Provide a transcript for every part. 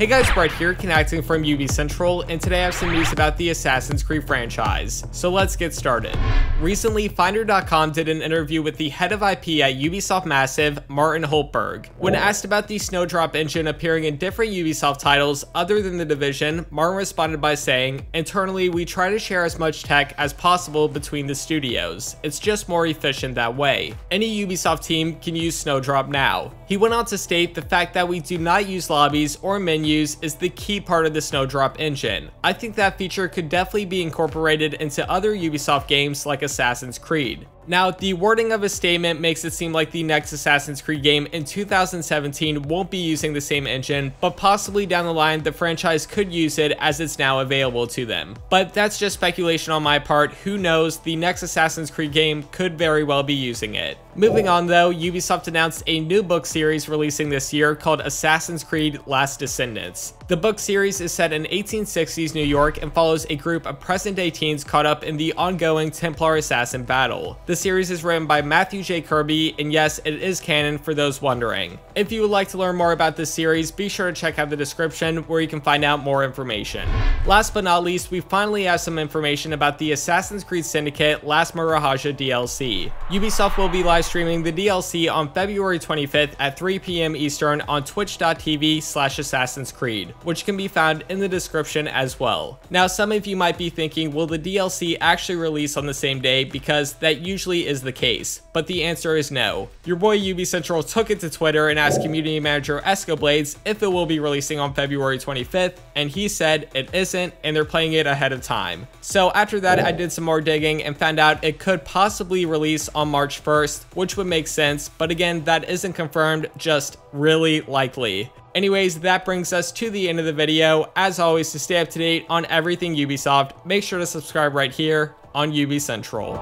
Hey guys, Brett here, connecting from UbiCentral, and today I have some news about the Assassin's Creed franchise. So let's get started. Recently, Finder.com did an interview with the head of IP at Ubisoft Massive, Martin Holtberg. When asked about the Snowdrop engine appearing in different Ubisoft titles other than The Division, Martin responded by saying, "Internally, we try to share as much tech as possible between the studios. It's just more efficient that way. Any Ubisoft team can use Snowdrop now." He went on to state, "The fact that we do not use lobbies or menus is the key part of the Snowdrop engine. I think that feature could definitely be incorporated into other Ubisoft games like Assassin's Creed." Now, the wording of his statement makes it seem like the next Assassin's Creed game in 2017 won't be using the same engine, but possibly down the line, the franchise could use it as it's now available to them. But that's just speculation on my part. Who knows? The next Assassin's Creed game could very well be using it. Moving on though, Ubisoft announced a new book series releasing this year called Assassin's Creed Last Descendants. The book series is set in 1860s New York and follows a group of present-day teens caught up in the ongoing Templar assassin battle. The series is written by Matthew J. Kirby, and yes, it is canon for those wondering. If you would like to learn more about this series, be sure to check out the description where you can find out more information. Last but not least, we finally have some information about the Assassin's Creed Syndicate Last Maharaja DLC. Ubisoft will be live streaming the DLC on February 25th at 3 PM Eastern on twitch.tv/Assassin's Creed, which can be found in the description as well. Now, some of you might be thinking, will the DLC actually release on the same day? Because that usually is the case, but the answer is no. Your boy UbiCentral took it to Twitter and asked community manager Esco Blades if it will be releasing on February 25th, and he said it isn't, and they're playing it ahead of time. So after that, I did some more digging and found out it could possibly release on March 1st, which would make sense, but again, that isn't confirmed, just really likely. Anyways, that brings us to the end of the video. As always, to stay up to date on everything Ubisoft, make sure to subscribe right here on UbiCentral.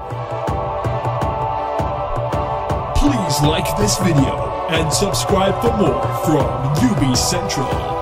Please like this video and subscribe for more from UbiCentral.